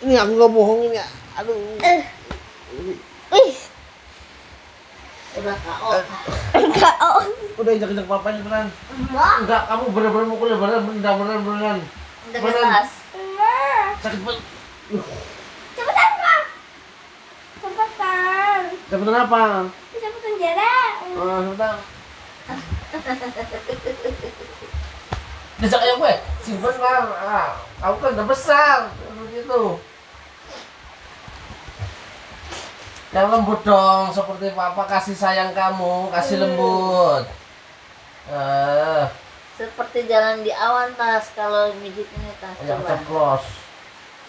Ini aku nggak bohongin ya. Aduh. Udah KO. KO. Udah injak-injak papanya beneran. Enggak, kamu bener-bener mukulnya beneran. Beneran. Sakit banget. Cepetan, Pak. Cepetan apa? Cepetan jarak. Cepetan. Dejak ayam gue. Simpen lah. Kamu kan udah besar. Gitu. Yang lembut dong, seperti papa kasih sayang kamu, kasih lembut. Seperti jalan di awan, Tas, kalau mijitnya Tas. Ya, ceplos.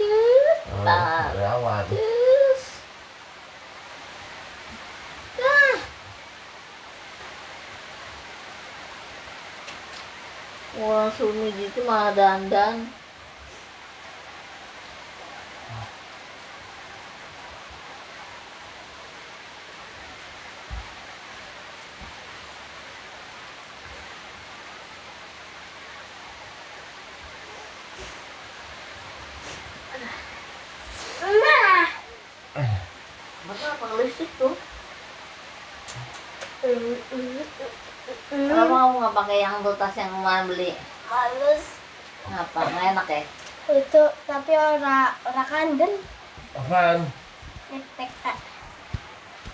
Cus, Tas. Di awan. Cus. Ah. Wah, suruh mijit itu malah dandan. Pakai yang tas yang kemarin beli. Halus. Ngapa? Nggak enak ya? Itu tapi ora kandel. Apaan? Netek tak.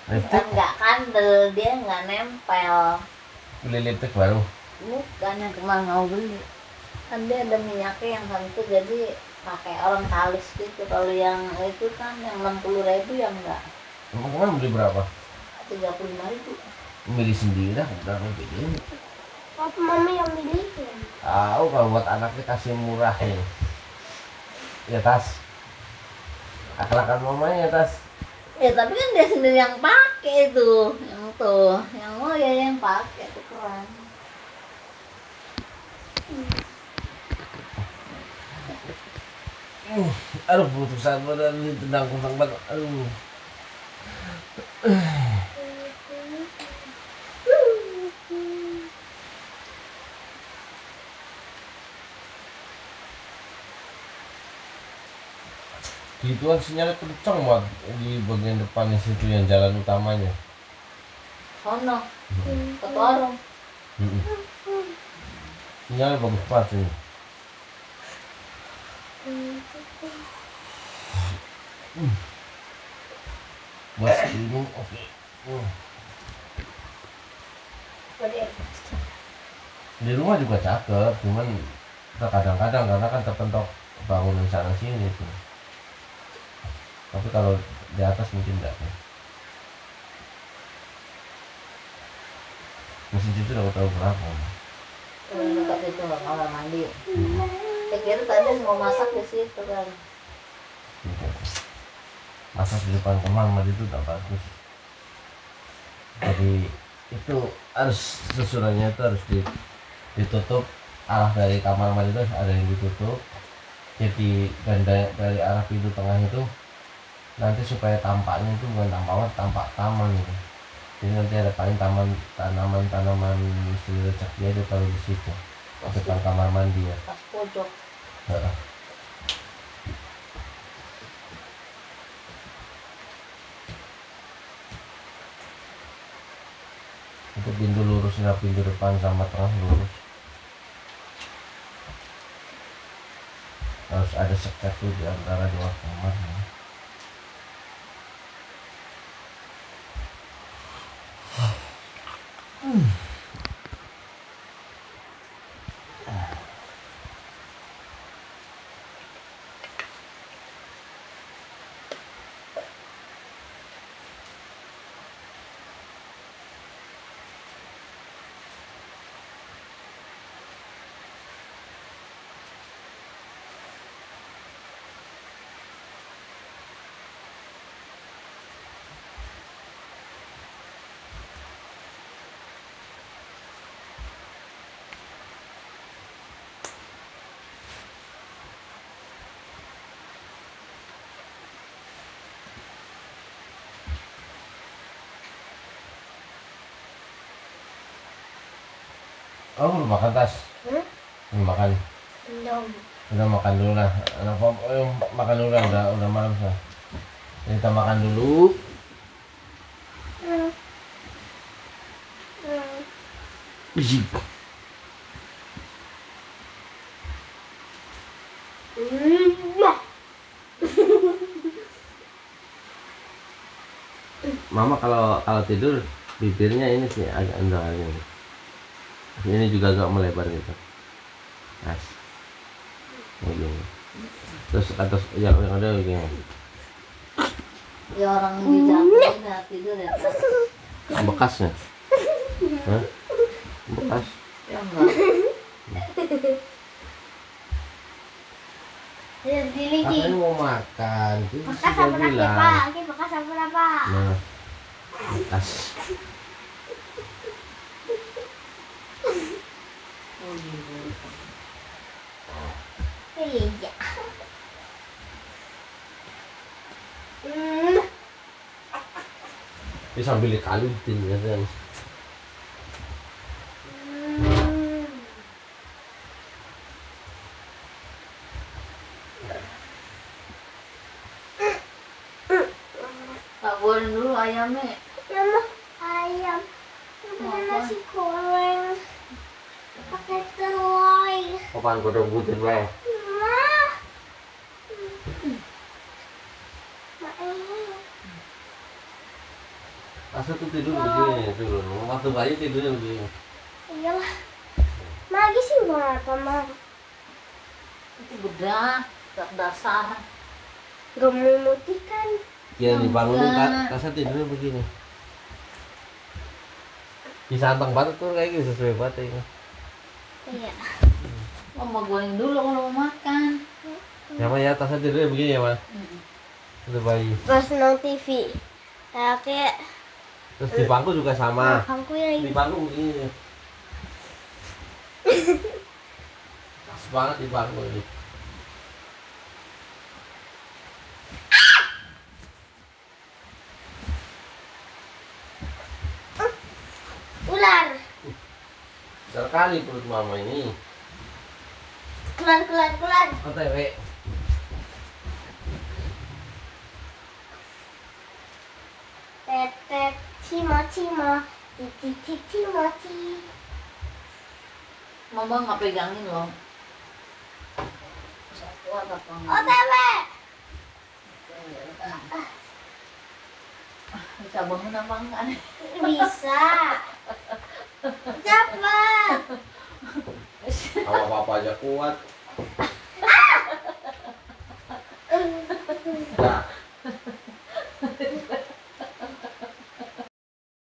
Netek nggak kandel, dia nggak nempel. Beli lipstick baru? Bukan, yang kemarin mau beli. Kan dia ada minyaknya yang satu, jadi pakai orang halus gitu. Kalau yang itu kan yang 60.000 yang nggak. Emang kemarin beli berapa? 35.000. Milih sendiri lah, nggak mau beli. Apa mama yang milihin? Tahu kalau buat anaknya kasih murah ya. Ya Tas. Akal-akal mamanya Tas. Ya tapi kan dia sendiri yang pakai itu, yang tuh, yang mau ya yang pakai tuh keren. Aduh butuh sabar dan tendang kentang banget. Aduh. Gituan sinyalnya kenceng banget di bagian depan situ yang jalan utamanya. Sono. Ke warung. Sinyalnya bagus banget sih. Mas ini oke. Di rumah juga cakep, cuman kadang-kadang karena kan terpentok bangunan sana sini tuh. Tapi kalau di atas mungkin enggak ya. Mesin cuci udah tahu berapa. Dekat itu enggak kamar mandi. Saya kira tadi mau masak di situ kan. Masak di depan kamar mandi itu enggak bagus. Jadi itu harus susurannya itu harus ditutup. Arah dari kamar mandi itu ada yang ditutup. Jadi dari arah pintu tengah itu nanti supaya tampaknya itu bukan tampak awan, tampak taman gitu. Jadi nanti ada paling taman tanaman selecak dia ada kalau di situ depan kamar mandi ya. Pas pojok. Itu pintu lurus ya, pintu depan sama tengah lurus. Harus ada sekat tuh di antara dua kamar. Ya. Kamu belum makan, Tas? Belum makan? Belum. Udah makan dulu lah. Anak Papa, ayo makan dulu lah, udah malam sudah. Kita makan dulu. Mama kalau tidur bibirnya ini sih agak endang ini. Ini juga agak melebar gitu. As. Begini. Terus atas yang ada begini. Ya orang bijak tidur ya. Bekasnya. Hah? Bekas. Ya enggak. Ya diligi. Aku mau makan. Bekas apa lagi, Pak? Ini bekas apa, Pak? Nah. Bekas. Oh, iya. Ini sambil dikalutin ya, kan. Tak goreng dulu ayamnya. Mama, ayam. Mama nasi goreng. Pakai telur. Kapan kau rebutin, Bay? Mama. Masa tuh tidur begini, tidur. Waktu bayi tidurnya begini. Iyalah. Lagi sih berapa, Mam? Itu bedak, tak dasar. Gak memutihkan. Ya dibangunin Tasnya tidurnya begini. Disantang banget tuh kayak gitu, sesuai banget ini. Iya. Mama goreng dulu kalau mau makan. Ya Ma, ya Tasnya tidurnya begini ya Ma. Itu bayi. Pas nonton TV. Kayak. Terus di bangku juga sama. Di bangku begini. Pas banget di bangku ini. Sekali perut mama ini. Kelan. OTW. Tetet cima titi. Mama nggak pegangin loh. OTW. Bisa bangun apa enggak? Bisa. Cepat. Kalau apa aja kuat. Nah.